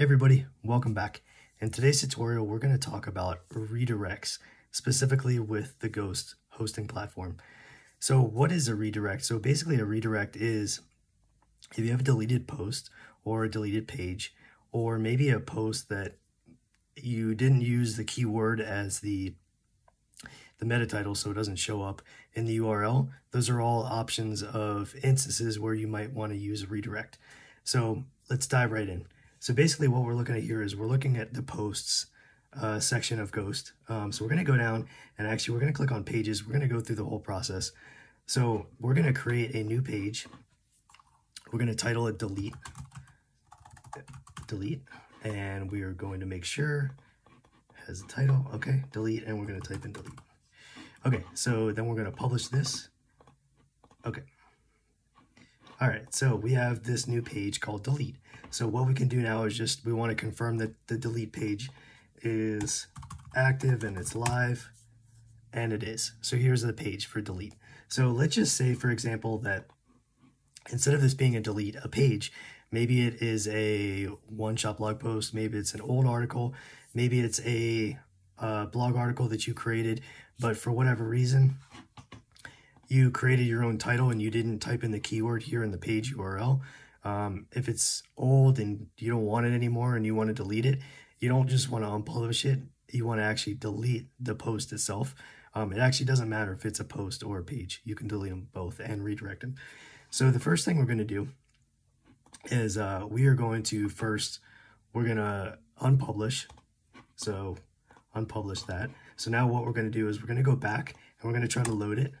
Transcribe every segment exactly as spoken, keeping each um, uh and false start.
Hey everybody, welcome back. In today's tutorial, we're going to talk about redirects, specifically with the Ghost hosting platform. So what is a redirect? So basically a redirect is if you have a deleted post or a deleted page, or maybe a post that you didn't use the keyword as the, the meta title, so it doesn't show up in the U R L. Those are all options of instances where you might want to use a redirect. So let's dive right in. So basically what we're looking at here is we're looking at the posts uh, section of Ghost. Um, so we're going to go down and actually we're going to click on pages. We're going to go through the whole process. So we're going to create a new page. We're going to title it delete, delete, and we are going to make sure it has a title. Okay, delete, and we're going to type in delete. Okay, so then we're going to publish this. Okay. All right, so we have this new page called delete. So what we can do now is just, we want to confirm that the delete page is active and it's live, and it is. So here's the page for delete. So let's just say, for example, that instead of this being a delete, a page, maybe it is a one-shot blog post, maybe it's an old article, maybe it's a, a blog article that you created, but for whatever reason, you created your own title and you didn't type in the keyword here in the page U R L. Um, if it's old and you don't want it anymore and you want to delete it, you don't just want to unpublish it. You want to actually delete the post itself. Um, it actually doesn't matter if it's a post or a page. You can delete them both and redirect them. So the first thing we're going to do is uh, we are going to first, we're going to unpublish. So unpublish that. So now what we're going to do is we're going to go back and we're going to try to load it.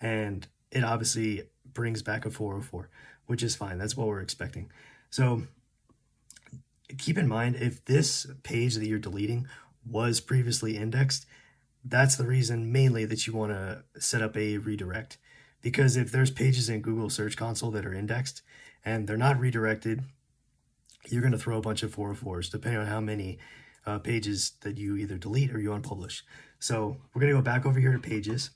And it obviously brings back a four oh four, which is fine. That's what we're expecting. So keep in mind, if this page that you're deleting was previously indexed, that's the reason mainly that you want to set up a redirect. Because if there's pages in Google Search Console that are indexed and they're not redirected, you're going to throw a bunch of four oh fours, depending on how many uh, pages that you either delete or you unpublish. So we're going to go back over here to pages.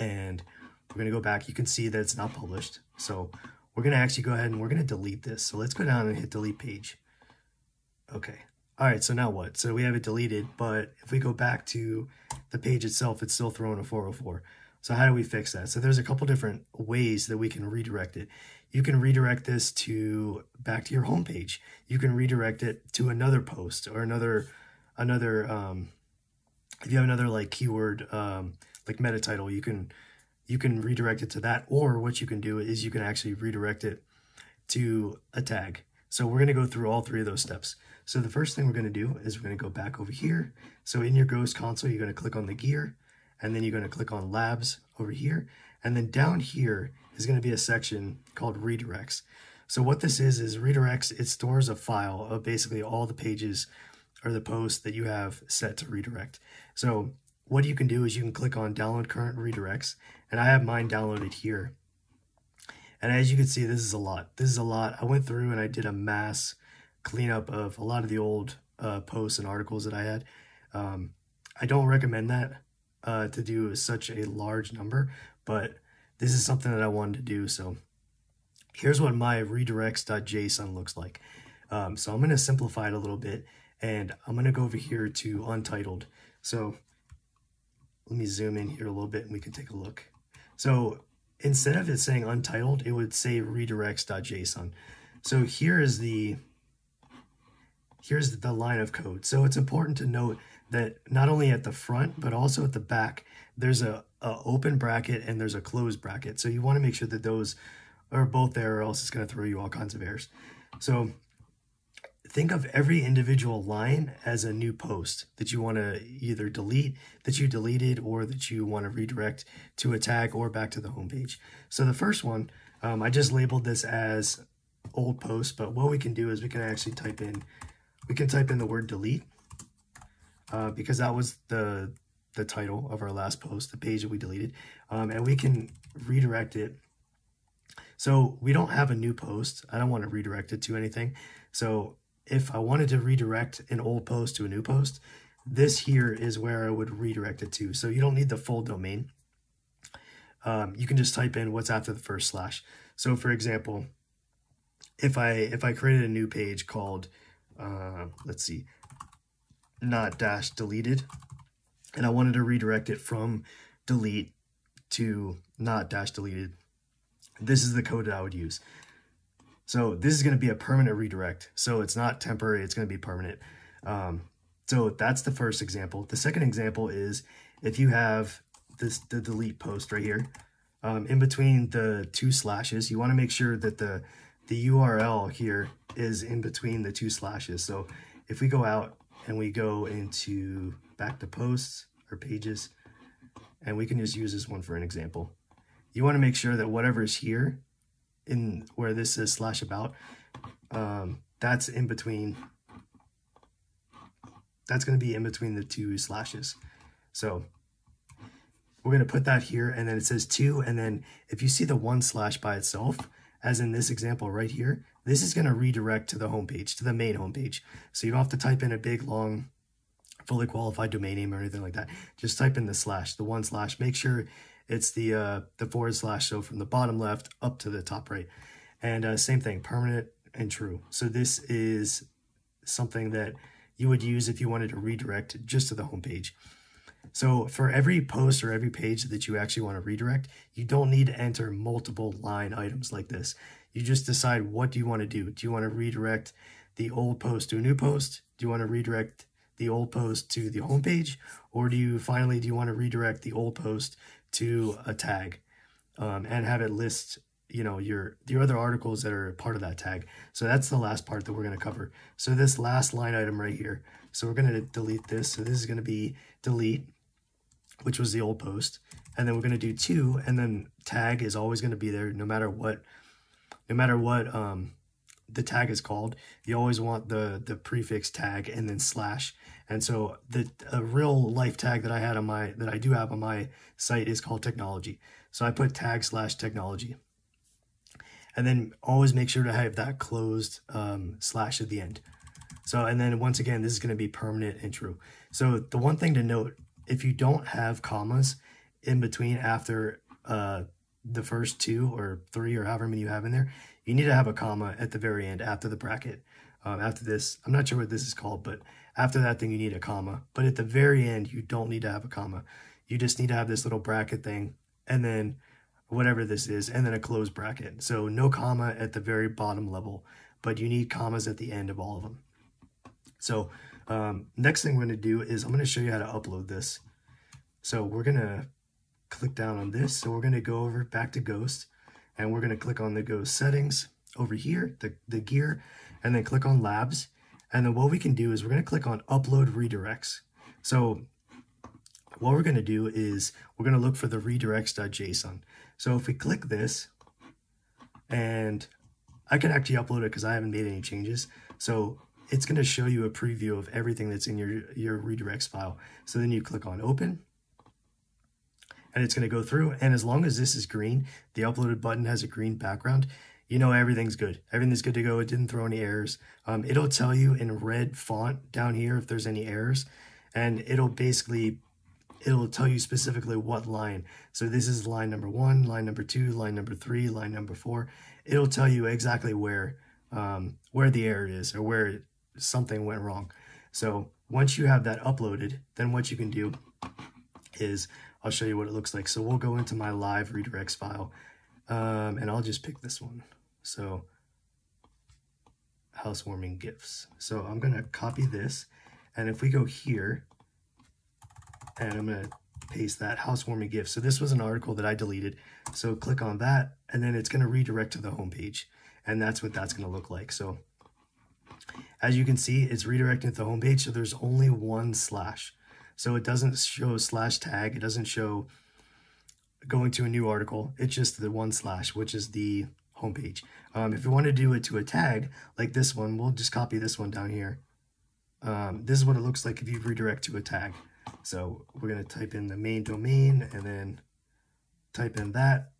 And we're going to go back. You can see that it's not published. So we're going to actually go ahead and we're going to delete this. So let's go down and hit delete page. Okay. All right. So now what? So we have it deleted, but if we go back to the page itself, it's still throwing a four oh four. So how do we fix that? So there's a couple different ways that we can redirect it. You can redirect this to back to your home page. You can redirect it to another post or another, another, um, if you have another like keyword, um, like meta title, you can you can redirect it to that, or what you can do is you can actually redirect it to a tag. So we're going to go through all three of those steps. So the first thing we're going to do is we're going to go back over here. So in your Ghost console, you're going to click on the gear, and then you're going to click on labs over here, and then down here is going to be a section called redirects. So what this is is redirects, it stores a file of basically all the pages or the posts that you have set to redirect. So what you can do is you can click on download current redirects, and I have mine downloaded here. And as you can see, this is a lot. This is a lot. I went through and I did a mass cleanup of a lot of the old uh, posts and articles that I had. Um, I don't recommend that uh, to do such a large number, but this is something that I wanted to do. So here's what my redirects dot J S O N looks like. Um, so I'm going to simplify it a little bit, and I'm going to go over here to untitled. So let me zoom in here a little bit and we can take a look. So instead of it saying untitled, it would say redirects dot J S O N. So here is the, here's the line of code. So it's important to note that not only at the front, but also at the back, there's a, a open bracket and there's a closed bracket. So you want to make sure that those are both there, or else it's going to throw you all kinds of errors. So think of every individual line as a new post that you want to either delete, that you deleted, or that you want to redirect to a tag or back to the homepage. So the first one, um, I just labeled this as old post, but what we can do is we can actually type in, we can type in the word delete, uh, because that was the, the title of our last post, the page that we deleted, um, and we can redirect it. So we don't have a new post. I don't want to redirect it to anything. So if I wanted to redirect an old post to a new post, this here is where I would redirect it to. So you don't need the full domain. Um, you can just type in what's after the first slash. So for example, if I if I created a new page called uh, let's see, not dash deleted, and I wanted to redirect it from delete to not dash deleted, this is the code that I would use. So this is going to be a permanent redirect. So it's not temporary, it's going to be permanent. Um, so that's the first example. The second example is if you have this, the delete post right here, um, in between the two slashes, you want to make sure that the, the U R L here is in between the two slashes. So if we go out and we go into back to posts or pages, and we can just use this one for an example. You want to make sure that whatever is here in where this says slash about, um, that's in between, that's going to be in between the two slashes. So we're going to put that here, and then it says two, and then if you see the one slash by itself, as in this example right here, this is going to redirect to the homepage, to the main homepage. So you don't have to type in a big, long, fully qualified domain name or anything like that. Just type in the slash, the one slash, make sure it's the uh, the forward slash, so from the bottom left up to the top right. And uh, same thing, permanent and true. So this is something that you would use if you wanted to redirect just to the homepage. So for every post or every page that you actually want to redirect, you don't need to enter multiple line items like this. You just decide, what do you want to do? Do you want to redirect the old post to a new post? Do you want to redirect the old post to the homepage? Or do you finally, do you want to redirect the old post to a tag um, and have it list, you know, your, your other articles that are part of that tag? So that's the last part that we're going to cover. So this last line item right here. So we're going to delete this. So this is going to be delete, which was the old post. And then we're going to do two, and then tag is always going to be there no matter what, no matter what um, the tag is called. You always want the, the prefix tag and then slash. And so the a real life tag that I had on my, that I do have on my site is called technology. So I put tag slash technology. And then always make sure to have that closed um, slash at the end. So, and then once again, this is going to be permanent and true. So the one thing to note, if you don't have commas in between after uh, the first two or three or however many you have in there, you need to have a comma at the very end after the bracket. Um, after this, I'm not sure what this is called, but after that thing, you need a comma. But at the very end, you don't need to have a comma. You just need to have this little bracket thing, and then whatever this is, and then a closed bracket. So no comma at the very bottom level, but you need commas at the end of all of them. So um, next thing we're going to do is I'm going to show you how to upload this. So we're going to click down on this. So we're going to go over back to Ghost, and we're going to click on the Ghost settings over here, the, the gear, and then click on labs. And then what we can do is we're going to click on upload redirects. So what we're going to do is we're going to look for the redirects dot J S O N. So if we click this, and I can actually upload it because I haven't made any changes. So it's going to show you a preview of everything that's in your, your redirects file. So then you click on open, and it's going to go through. And as long as this is green, the uploaded button has a green background, you know everything's good. Everything's good to go. It didn't throw any errors. Um, it'll tell you in red font down here if there's any errors, and it'll basically, it'll tell you specifically what line. So this is line number one, line number two, line number three, line number four. It'll tell you exactly where, um, where the error is or where it, something went wrong. So once you have that uploaded, then what you can do is I'll show you what it looks like. So we'll go into my live redirects file, um, and I'll just pick this one. So housewarming gifts. So I'm going to copy this, and if we go here, and I'm going to paste that housewarming gift. So this was an article that I deleted. So click on that, and then it's going to redirect to the homepage, and that's what that's going to look like. So as you can see, it's redirecting to the homepage. So there's only one slash. So it doesn't show slash tag. It doesn't show going to a new article. It's just the one slash, which is the homepage. Um, if you want to do it to a tag like this one, we'll just copy this one down here. Um, this is what it looks like if you redirect to a tag. So we're going to type in the main domain, and then type in that.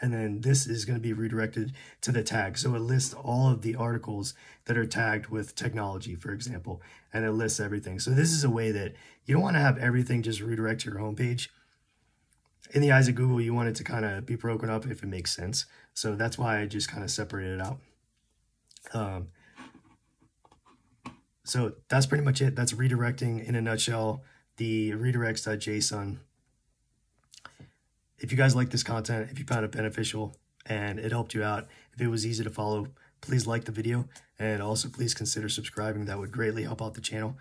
And then this is going to be redirected to the tag. So it lists all of the articles that are tagged with technology, for example, and it lists everything. So this is a way that you don't want to have everything just redirect to your homepage. In the eyes of Google, you want it to kind of be broken up if it makes sense. So that's why I just kind of separated it out. Um, So that's pretty much it. That's redirecting in a nutshell, the redirects dot J S O N. If you guys like this content, if you found it beneficial and it helped you out, if it was easy to follow, please like the video, and also please consider subscribing. That would greatly help out the channel.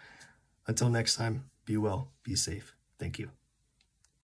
Until next time, be well, be safe. Thank you.